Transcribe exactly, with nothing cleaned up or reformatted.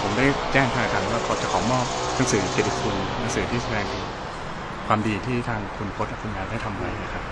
ผมได้แจ้งทางธนาคารว่าขอจะขอมอบหนังสือเกียรติคุณหนังสือที่แสดงถึงความดีที่ทางคุณพจน์และคุณงานได้ทำไว้นะครับ